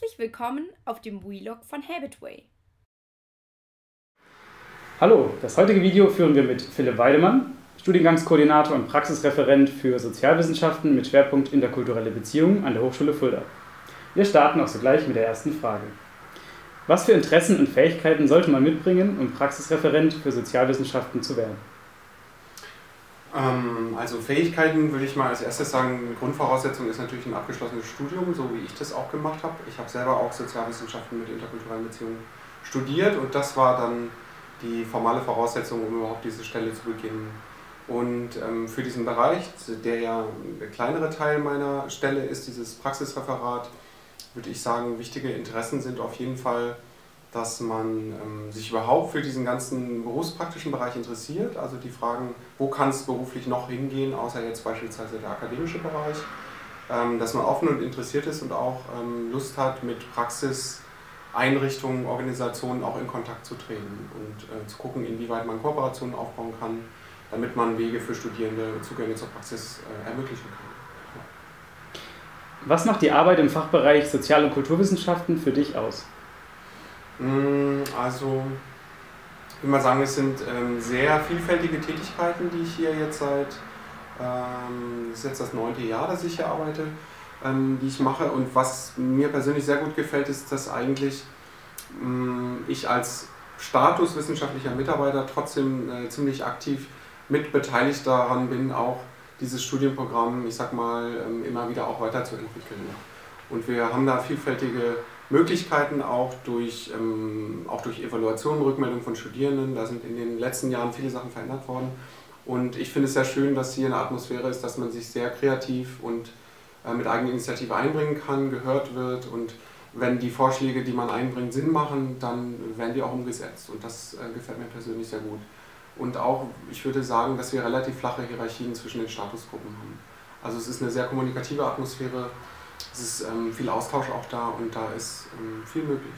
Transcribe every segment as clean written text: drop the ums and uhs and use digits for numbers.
Herzlich willkommen auf dem Vlog von Habitway. Hallo, das heutige Video führen wir mit Philipp Weidemann, Studiengangskoordinator und Praxisreferent für Sozialwissenschaften mit Schwerpunkt interkulturelle Beziehungen an der Hochschule Fulda. Wir starten auch sogleich mit der ersten Frage. Was für Interessen und Fähigkeiten sollte man mitbringen, um Praxisreferent für Sozialwissenschaften zu werden? Also Fähigkeiten würde ich mal als erstes sagen, Grundvoraussetzung ist natürlich ein abgeschlossenes Studium, so wie ich das auch gemacht habe. Ich habe selber auch Sozialwissenschaften mit interkulturellen Beziehungen studiert und das war dann die formale Voraussetzung, um überhaupt diese Stelle zu beginnen. Und für diesen Bereich, der ja der kleinere Teil meiner Stelle ist, dieses Praxisreferat, würde ich sagen, wichtige Interessen sind auf jeden Fall, dass man sich überhaupt für diesen ganzen berufspraktischen Bereich interessiert. Also die Fragen, wo kann es beruflich noch hingehen, außer jetzt beispielsweise der akademische Bereich. Dass man offen und interessiert ist und auch Lust hat, mit Praxiseinrichtungen, Organisationen auch in Kontakt zu treten und zu gucken, inwieweit man Kooperationen aufbauen kann, damit man Wege für Studierende Zugänge zur Praxis ermöglichen kann. Was macht die Arbeit im Fachbereich Sozial- und Kulturwissenschaften für dich aus? Also, ich würde mal sagen, es sind sehr vielfältige Tätigkeiten, die ich hier jetzt seit, das ist jetzt das 9. Jahr, dass ich hier arbeite, die ich mache. Und was mir persönlich sehr gut gefällt, ist, dass eigentlich ich als Status wissenschaftlicher Mitarbeiter trotzdem ziemlich aktiv mitbeteiligt daran bin, auch dieses Studienprogramm, ich sag mal, immer wieder auch weiterzuentwickeln. Und wir haben da vielfältige Möglichkeiten auch durch Evaluationen, Rückmeldung von Studierenden. Da sind in den letzten Jahren viele Sachen verändert worden. Und ich finde es sehr schön, dass hier eine Atmosphäre ist, dass man sich sehr kreativ und mit eigener Initiative einbringen kann, gehört wird. Und wenn die Vorschläge, die man einbringt, Sinn machen, dann werden die auch umgesetzt. Und das gefällt mir persönlich sehr gut. Und auch, ich würde sagen, dass wir relativ flache Hierarchien zwischen den Statusgruppen haben. Also es ist eine sehr kommunikative Atmosphäre. Es ist viel Austausch auch da und da ist viel möglich.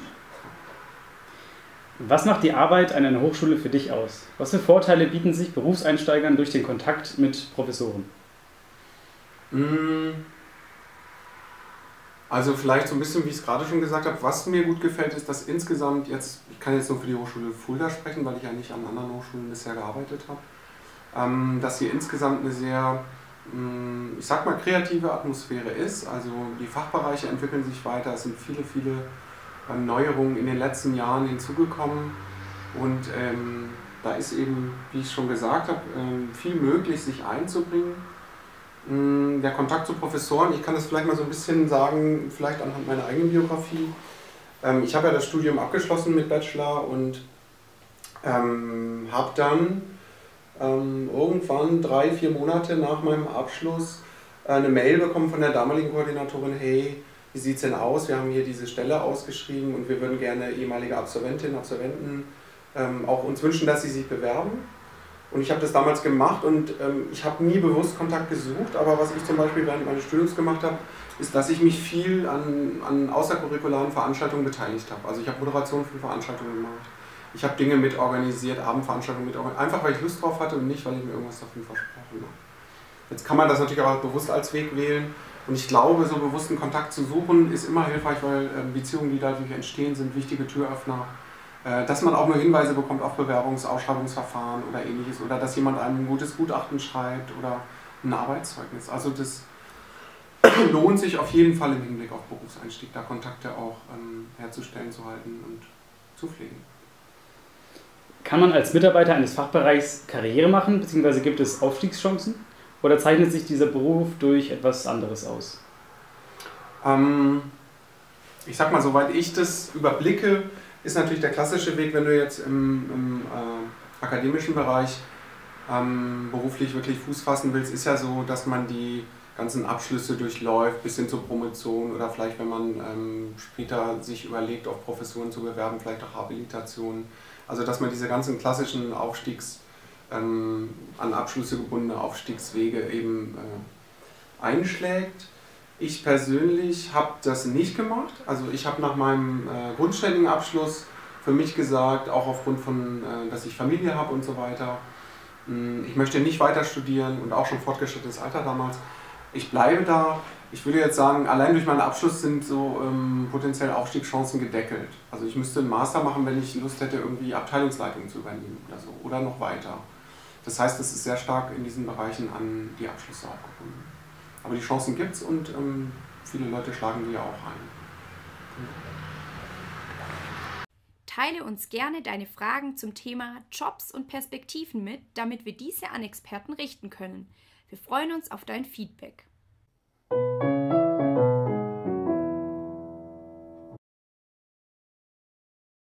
Was macht die Arbeit an einer Hochschule für dich aus? Was für Vorteile bieten sich Berufseinsteigern durch den Kontakt mit Professoren? Also vielleicht so ein bisschen, wie ich es gerade schon gesagt habe, was mir gut gefällt, ist, dass insgesamt jetzt, ich kann jetzt nur für die Hochschule Fulda sprechen, weil ich ja nicht an anderen Hochschulen bisher gearbeitet habe, dass hier insgesamt eine sehr, ich sag mal, kreative Atmosphäre ist. Also die Fachbereiche entwickeln sich weiter, es sind viele, viele Neuerungen in den letzten Jahren hinzugekommen und da ist eben, wie ich schon gesagt habe, viel möglich, sich einzubringen. Der Kontakt zu Professoren, ich kann das vielleicht mal so ein bisschen sagen, vielleicht anhand meiner eigenen Biografie. Ich habe ja das Studium abgeschlossen mit Bachelor und habe dann irgendwann 3-4 Monate nach meinem Abschluss eine Mail bekommen von der damaligen Koordinatorin, hey, wie sieht es denn aus, wir haben hier diese Stelle ausgeschrieben und wir würden gerne ehemalige Absolventinnen, Absolventen auch uns wünschen, dass sie sich bewerben. Und ich habe das damals gemacht und ich habe nie bewusst Kontakt gesucht, aber was ich zum Beispiel während meines Studiums gemacht habe, ist, dass ich mich viel an außerkurrikularen Veranstaltungen beteiligt habe. Also ich habe Moderation von Veranstaltungen gemacht. Ich habe Dinge mit organisiert, Abendveranstaltungen mit organisiert, einfach weil ich Lust drauf hatte und nicht, weil ich mir irgendwas davon versprochen habe. Jetzt kann man das natürlich auch bewusst als Weg wählen und ich glaube, so bewussten Kontakt zu suchen ist immer hilfreich, weil Beziehungen, die dadurch entstehen, sind wichtige Türöffner. Dass man auch nur Hinweise bekommt auf Bewerbungsausschreibungsverfahren oder ähnliches oder dass jemand einem ein gutes Gutachten schreibt oder ein Arbeitszeugnis. Also das lohnt sich auf jeden Fall im Hinblick auf Berufseinstieg, da Kontakte auch herzustellen, zu halten und zu pflegen. Kann man als Mitarbeiter eines Fachbereichs Karriere machen, beziehungsweise gibt es Aufstiegschancen? Oder zeichnet sich dieser Beruf durch etwas anderes aus? Ich sag mal, soweit ich das überblicke, ist natürlich der klassische Weg, wenn du jetzt im akademischen Bereich beruflich wirklich Fuß fassen willst, ist ja so, dass man die ganzen Abschlüsse durchläuft, bis hin zur Promotion oder vielleicht, wenn man später sich überlegt, auf Professuren zu bewerben, vielleicht auch Habilitationen. Also dass man diese ganzen klassischen an Abschlüsse gebundene Aufstiegswege eben einschlägt. Ich persönlich habe das nicht gemacht. Also ich habe nach meinem grundständigen Abschluss für mich gesagt, auch aufgrund von, dass ich Familie habe und so weiter, ich möchte nicht weiter studieren und auch schon fortgeschrittenes Alter damals. Ich bleibe da, Ich würde jetzt sagen, allein durch meinen Abschluss sind so potenziell Aufstiegschancen gedeckelt. Also ich müsste einen Master machen, wenn ich Lust hätte, irgendwie Abteilungsleitung zu übernehmen oder so. Oder noch weiter. Das heißt, es ist sehr stark in diesen Bereichen an die Abschlüsse auch gebunden. Aber die Chancen gibt es und viele Leute schlagen die ja auch ein. Teile uns gerne deine Fragen zum Thema Jobs und Perspektiven mit, damit wir diese an Experten richten können. Wir freuen uns auf dein Feedback.